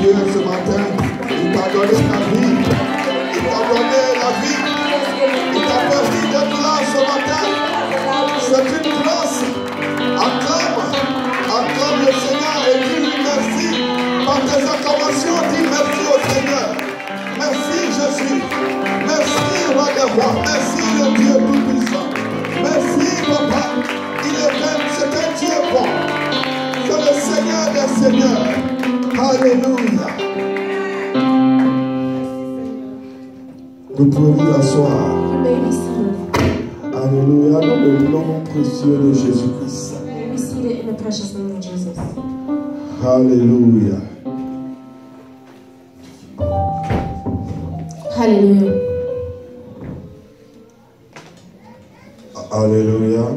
Dieu ce matin, il t'a donné la vie. Il t'a donné la vie. Il t'a permis d'être là ce matin. C'est une grâce. Acclame le Seigneur et dis merci. Par tes acclamations, dis merci au Seigneur. Merci Jésus. Merci Roi. Merci le Dieu Tout-Puissant. Merci Papa. Il est même, c'est un Dieu bon. C'est le Seigneur des Seigneurs. Alléluia. Nous pouvons vous asseoir. Alléluia. Dans le nom précieux de Jésus-Christ. Alléluia. Alléluia. Alléluia.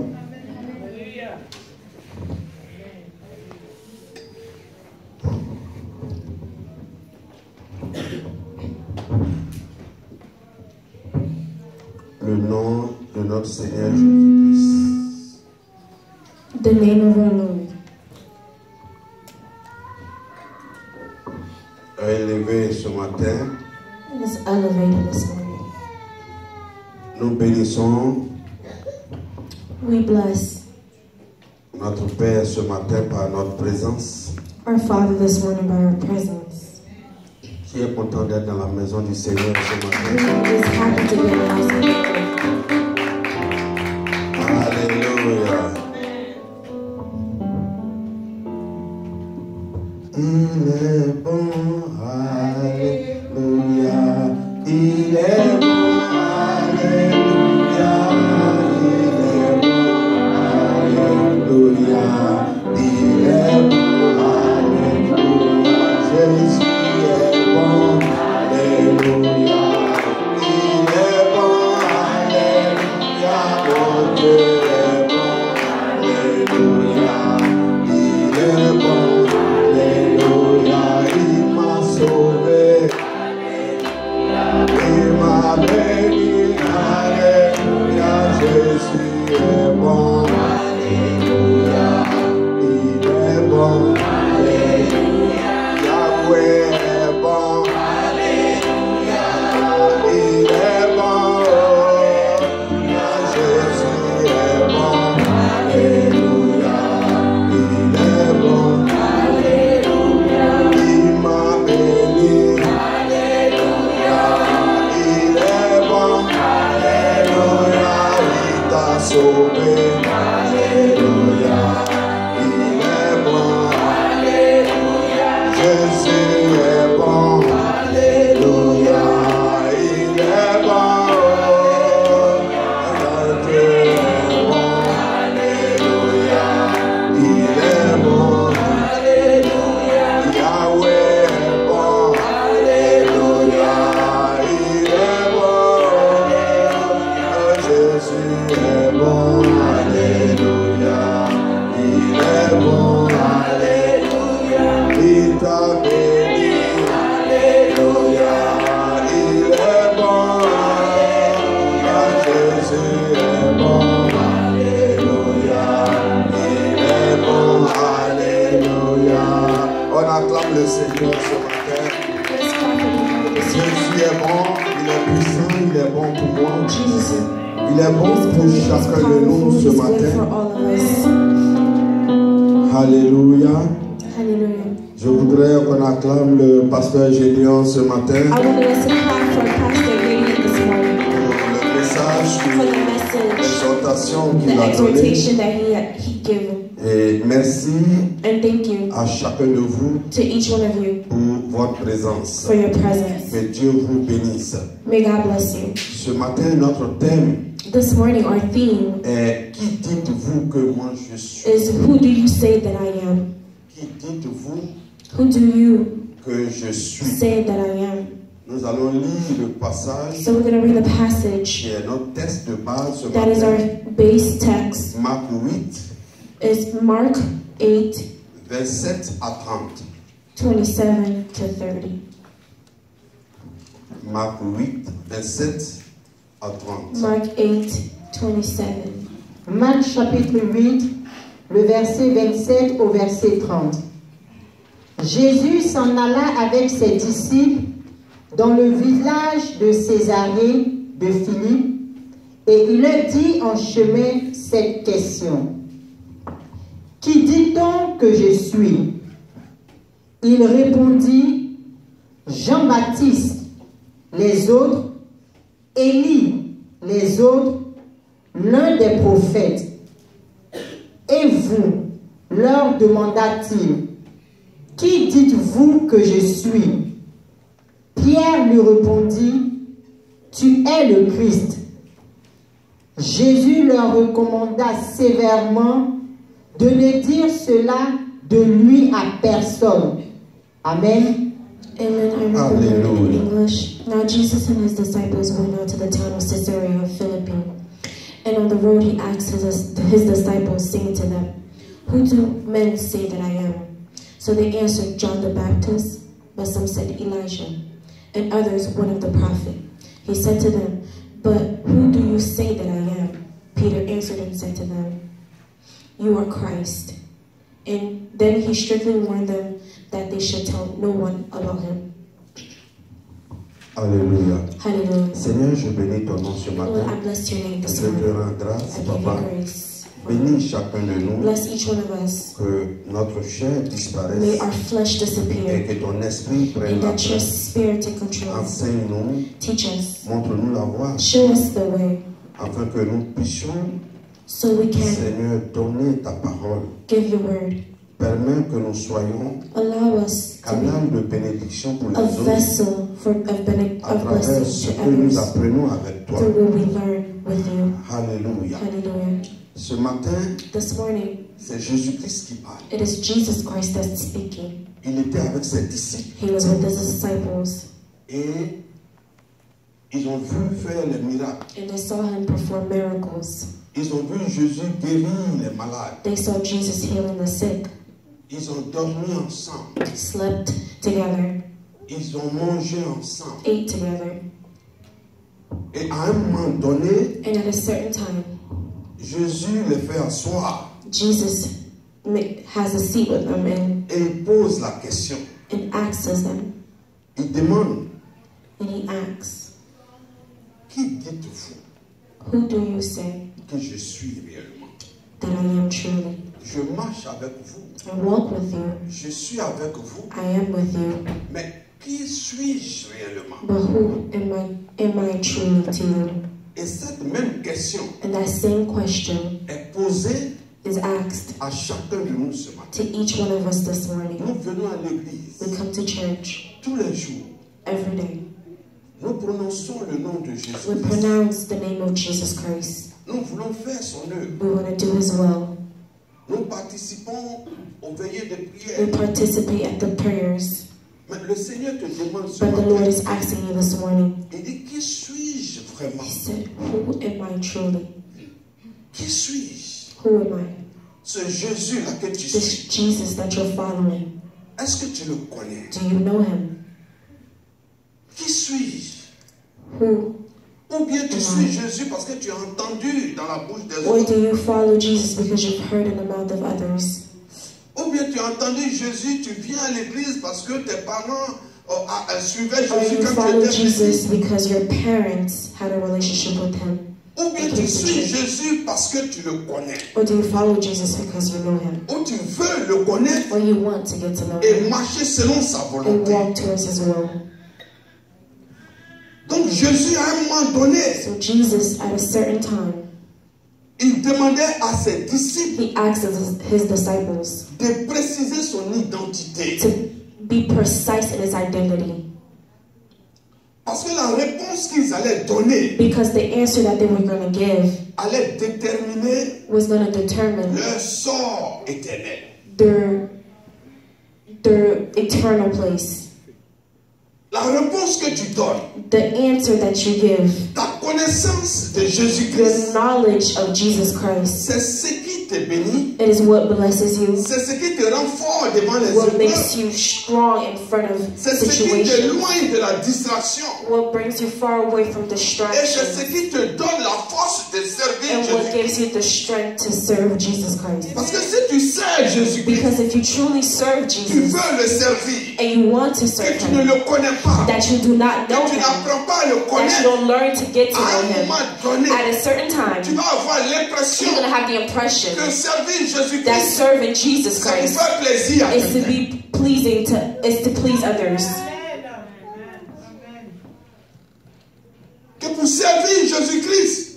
Le nom de notre Seigneur Jésus-Christ. The name of our Lord. Élevez ce matin. It is elevated this morning. Nous bénissons. We bless. Notre Père ce matin par notre présence. Our Father this morning by our presence. Qui est content d'être dans la maison du Seigneur ce matin? Alléluia. Il est bon, alléluia. Il est bon, alléluia. Il est bon, alléluia. For your presence. Que Dieu vous bénisse. May God bless you. Ce matin, notre thème. This morning, our theme. Est qui dites-vous que moi je suis? Is who do you say that I am? Qui dites-vous? Who do you? Que je suis. Say that I am. Nous allons lire le passage. So we're going to read the passage. Qui est notre texte de base ce matin. That is our base text. Marc 8. Is Mark 8. Verset à 30. 27 to 30. Mark 8, 27 à 30. Mark 8, 27. Marc chapitre 8, le verset 27 au verset 30. Jésus s'en alla avec ses disciples dans le village de Césarée de Philippe et il leur dit en chemin cette question. « Qui dit-on que je suis ?» Il répondit « Jean-Baptiste, les autres, Élie, les autres, l'un des prophètes. » Et vous, leur demanda-t-il, « Qui dites-vous que je suis ?» Pierre lui répondit, « Tu es le Christ. » Jésus leur recommanda sévèrement de ne dire cela de lui à personne. Amen. Amen. Hallelujah. English. Now Jesus and his disciples went out to the town of Caesarea of Philippi. And on the road he asked his disciples, saying to them, Who do men say that I am? So they answered, John the Baptist, but some said Elijah, and others one of the prophets. He said to them, But who do you say that I am? Peter answered and said to them, You are Christ. And then he strictly warned them that they should tell no one about him. Alléluia. Alléluia. Seigneur, je bénis ton nom ce matin. Je te rends grâce, Papa. Bénis chacun de nous. Que notre chair disparaisse. Et que ton esprit prenne la place. Enseigne-nous. Montre-nous la voie. Afin que nous puissions, Seigneur, donner ta parole. Permets que nous soyons canal de bénédiction pour les autres à travers ce que nous apprenons avec toi. Alléluia. Ce matin, c'est Jésus-Christ qui parle. It is Jesus Christ that's speaking. Il était avec ses disciples. He was with his disciples. Et ils ont vu faire les miracles. And they saw him perform miracles. Ils ont vu Jésus guérir les malades. They saw Jesus healing the sick. Ils ont dormi ensemble. Slept together. Ils ont mangé ensemble. Ate together. Et à un moment donné, and at a certain time, Jésus les fait asseoir. Jesus has a seat with them and et il pose la question. And asks them. Il demande. And he asks. Qui dites-vous? Who do you say? Que je suis réellement. That I am truly. Je marche avec vous. I walk with you. Je suis avec vous. I am with you. Mais qui suis-je réellement? But who am I truly to you? Et cette même question and that same question est posée is asked à chacun de nous ce matin. To each one of us this morning. Nous venons à l'église. We come to church. Tous les jours. Every day. Nous prononçons le nom de Jésus. We pronounce the name of Jesus Christ. Nous voulons faire son œuvre. We want to do his will. Nous participons aux veillées de prière. We participate at the prayers. Mais le Seigneur te demande ce matin. But the Lord is asking you this morning. Il dit, qui suis-je vraiment? He said, who am I truly? Qui suis-je? Who am I? Ce Jésus-là que tu suis. This Jesus that you're following. Est-ce que tu le connais? Do you know him? Qui suis-je? Ou bien tu suis Jésus parce que tu as entendu dans la bouche des autres. Or do you follow Jesus because you've heard in the mouth of others? Ou bien tu as entendu Jésus, tu viens à l'église parce que tes parents suivaient Jésus quand tu étais petit. Or you follow Jesus because your parents had a relationship with him. Ou bien tu suis Jésus parce que tu le connais. Or do you follow Jesus because you know him? Ou tu veux le connaître. Or you want to get to know him. Et marcher selon sa volonté. And walk towards his will. Donc Jésus à un moment donné, so Jesus, at a certain time, il demandait à ses disciples de préciser son identité. To be precise in his identity. Parce que la réponse qu'ils allaient donner, because the answer that they were going to give, allait déterminer, was going to determine, leur sort éternel, their eternal place. La réponse que tu donnes, the answer that you give, ta connaissance de Jésus-Christ, the knowledge of Jesus Christ, c'est ce qui te bénit, it is what blesses you, c'est ce qui te rend fort devant les what makes you strong in front of c'est ce qui te loin de la distraction, what brings you far away from distraction, et c'est ce qui te donne la force de servir and Jésus. What gives you the strength to serve Jesus Christ. Parce que si tu sais Jésus, because if you truly serve Jesus, tu veux le servir, and you want to serve him, ne le connais pas, that you do not know him, that you don't learn to get to know him, at a certain time, you're going to have the impression that serving Jesus Christ is to be pleasing to, is to please others.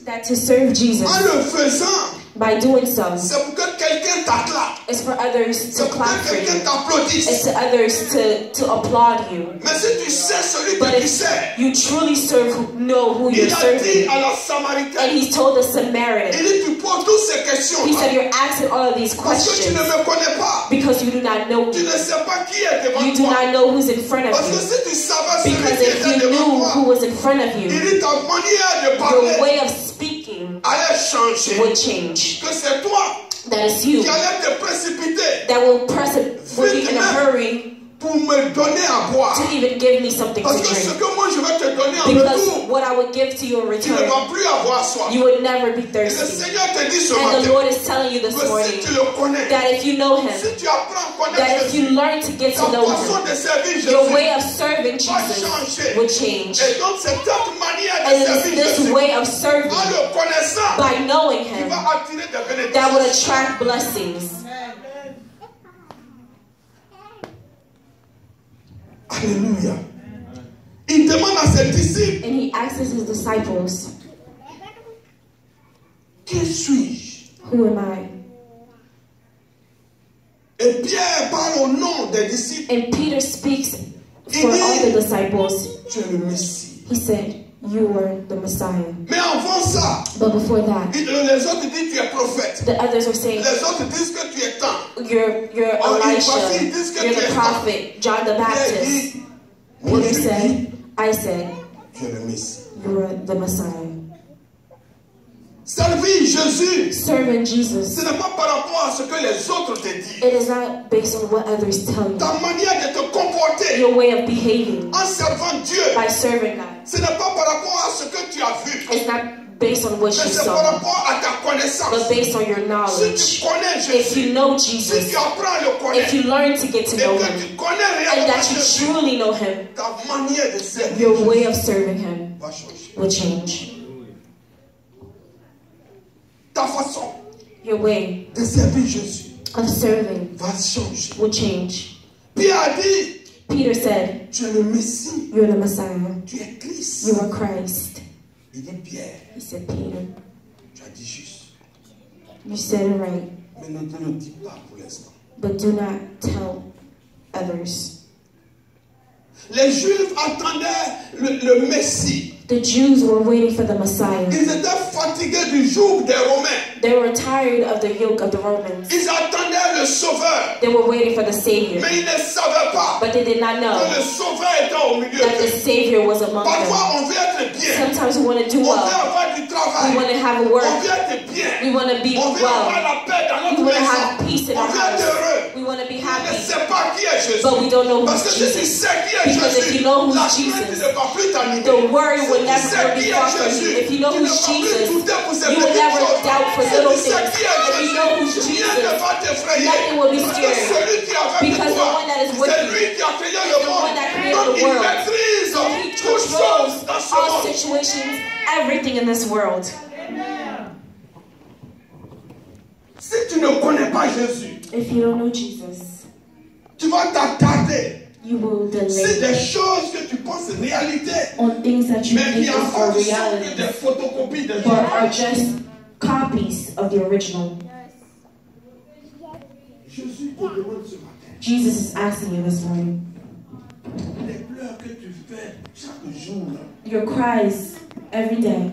That to serve Jesus, by doing so, it's for others to clap for you. It's to others to applaud you. But if you truly serve, know who you're serving. And he told the Samaritan, he said, you're asking all of these questions because you do not know me. You do not know who's in front of you. Because if you knew who was in front of you, your way of speaking would change. That is you. That will put you in a hurry to even give me something to drink. Because what I would give to you in return, you would never be thirsty. And the Lord is telling you this morning that if you know him, that if you learn to get to know him, your way of serving Jesus will change. And it's this way of serving, by knowing him, that would attract blessings. Alléluia. Il demande à ses disciples. And he asks his disciples, qui suis-je? Who am I? Et Pierre parle au nom des disciples. And Peter speaks for all the disciples. Tu es le Messie. He said, you were the Messiah. Mais avant ça, but before that, les autres disent tu es prophète. The others are saying, les autres disent que tu es tant. You're Elisha. You're the prophet, John the Baptist. Peter said, I said, you were the Messiah. Servir Jésus, serving Jesus, ce n'est pas par rapport à ce que les autres te disent. It is not based on what others tell you. Ta manière de te comporter, your way of behaving, en servant Dieu, by serving God, ce n'est pas par rapport à ce que tu as vu. It's not based on what you saw, par rapport à ta connaissance, but based on your knowledge. Si tu connais Jésus, if you know Jesus, si tu apprends à le connaître, if you learn to get to know him, tu connais and that you truly know him, ta manière de servir, your way of serving him will change. Ta façon, your way de servir Jésus, of serving, va changer, will change. Pierre a dit, Peter said, tu es le Messie, you're the Messiah, tu es Christ, you are Christ. Il dit Pierre, he said Peter, tu as dit juste, you said it right, mais ne te le dis pas pour l'instant, but do not tell others. Les Juifs attendaient le Messie. The Jews were waiting for the Messiah. They were tired of the yoke of the Romans. They were waiting for the Savior. But they did not know that the Savior was among them. Sometimes we want to do well. We want to have work. We want to be well. We want to have peace in our lives. We want to be happy. But we don't know who Jesus is. Because if you know who Jesus is, the worry will never be far from you. If you know who Jesus, you will never doubt for little things. If you know who Jesus, nothing will be scared. Because the one that is with you is the one that created the world. And he controls all situations, everything in this world. If you don't know Jesus, you will delay on things that you think are reality, but are just copies of the original. Jesus is asking you this morning. Your cries every day.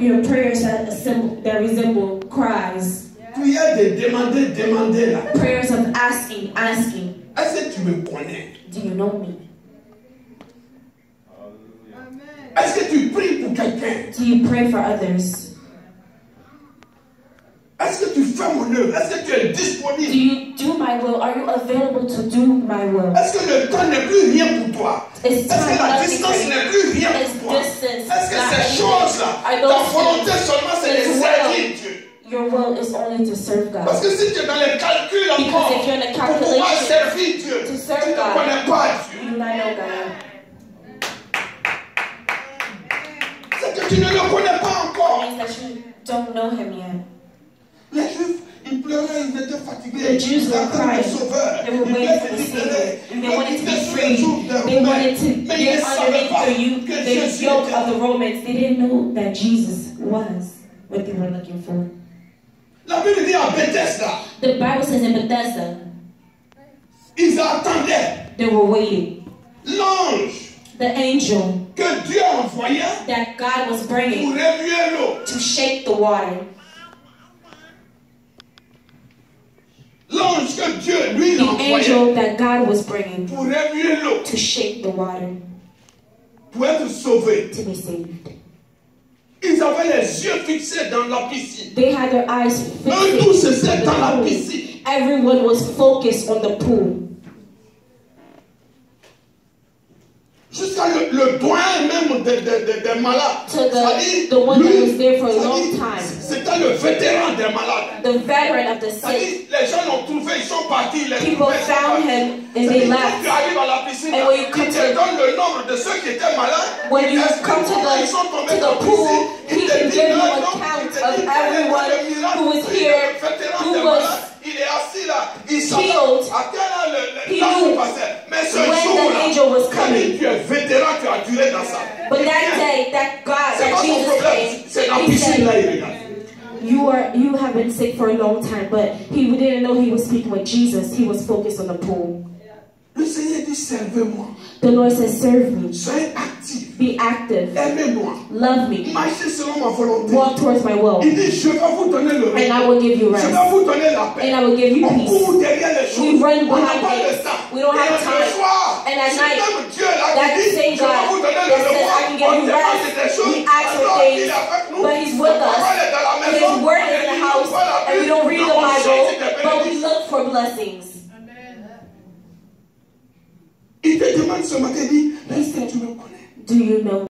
Your prayers that resemble cries. Prière de demander, demander là. Prayers of asking, asking. Est-ce que tu me connais? Do you know me? Est-ce que tu pries pour quelqu'un? Do you pray for others? Est-ce que tu fais mon œuvre? Est-ce que tu es disponible? Do you do my will? Are you available to do my will? Est-ce que le temps n'est plus rien pour toi? Est-ce que la distance n'est plus rien pour toi? Est-ce que ces choses-là, ta volonté seulement c'est de servir Dieu? Your will is only to serve God. Parce que si tu es dans les calculs encore, if you're in the calculation, pour pouvoir servir Dieu, to serve tu God, ne connais pas Dieu. You do not know God. C'est que tu ne le connais pas encore. It means that you don't know him yet. Les Juifs, ils pleuraient, ils étaient fatigués. The Jews were crying. They were waiting for the Savior. They wanted to be free. They wanted to get underneath the yoke of the Romans. They didn't know that Jesus was what they were looking for. La Bible dit à Bethesda. The Bible says in Bethesda. Ils attendaient. They were waiting. L'ange. The angel. Que Dieu envoyait. That God was bringing. Pour remuer l'eau. To shake the water. L'ange que Dieu lui the envoyait. Angel that God was bringing. Pour remuer l'eau. To shake the water. Pour être sauvé. To be saved. Ils avaient les yeux fixés dans la piscine. They had their eyes fixed. Tous étaient dans la piscine. Everyone was focused on the pool. Jusqu'à le doyen même des malades. To the one that was there for a long time. C'était le vétéran des malades. The veteran of the sick. Les gens l'ont trouvé, ils sont partis. People found him and they left. And when you come to the number of ceux qui étaient malades, when you come to the pool, he can give you an account of everyone who was here, who was. Il est assis là, il s'attend à quel âge le temps passait. Mais ce jour-là, quand tu es vétéran, tu as duré dans ça. C'est pas son problème, c'est la piscine là, il regarde. You have been sick for a long time, but he didn't know he was speaking with Jesus. He was focused on the pool. Le Seigneur dit, servez-moi. The Lord says, serve me. Soyez actif. Be active. Aimez-moi. Love me. Marchez selon ma volonté. Walk towards my will. Il dit, je vais vous donner le reste. And I will give you rest. Je vais vous donner la paix. And I will give you peace. On court derrière les choses. We run behind things. We don't have time. And at night, that same God that said, I can give you rest. We act for things, but He's with us. His word is in the house, and we don't read the Bible, but we look for blessings. Il te demande ce matin, il dit, est-ce que tu me connais? Do you know?